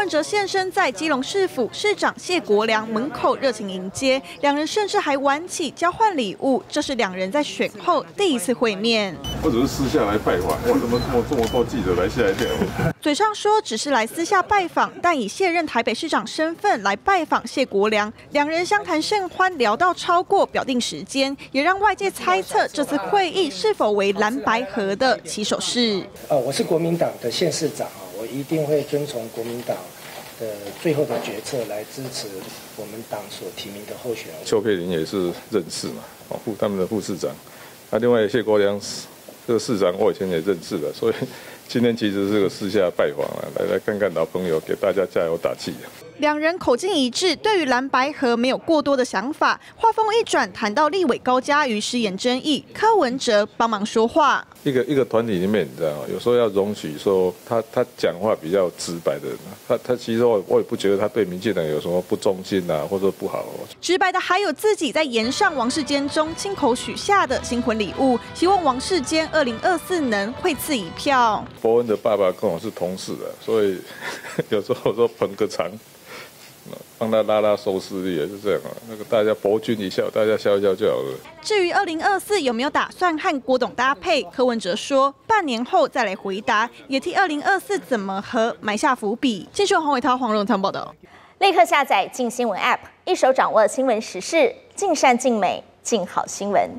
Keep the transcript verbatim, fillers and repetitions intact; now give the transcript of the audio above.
问哲现身在基隆市府，市长谢国樑门口热情迎接，两人甚至还玩起交换礼物。这是两人在选后第一次会面。我只是私下来拜访，我怎么这么这么多记者来吓一跳？嘴上说只是来私下拜访，但以卸任台北市长身份来拜访谢国樑，两人相谈甚欢，聊到超过表定时间，也让外界猜测这次会议是否为蓝白合的起手式。呃，我是国民党的县市长。 我一定会遵从国民党的最后的决策来支持我们党所提名的候选人。邱佩玲也是认识嘛，哦，副他们的副市长。那、啊、另外谢国樑这个市长，我以前也认识了，所以今天其实是个私下拜访啊，来来看看老朋友，给大家加油打气、啊。两人口径一致，对于蓝白合没有过多的想法。话锋一转，谈到立委高嘉瑜失言争议，柯文哲帮忙说话。 一个一个团体里面，你知道吗？有时候要容许说他他讲话比较直白的人，他他其实我我也不觉得他对民进党有什么不忠心啊，或者不好。直白的还有自己在延上王世坚中亲口许下的新婚礼物，希望王世坚二零二四能会赐一票。伯恩的爸爸跟我是同事的，所以有时候我说捧个场。 帮他拉拉收视率也是这样啊，那个大家博君一笑，大家笑一笑就好了。至于二零二四有没有打算和郭董搭配，柯文哲说半年后再来回答，也替二零二四怎么和埋下伏笔。记者黄伟涛、黄荣堂报道。立刻下载《镜新闻》App， 一手掌握新闻时事，尽善尽美，尽好新闻。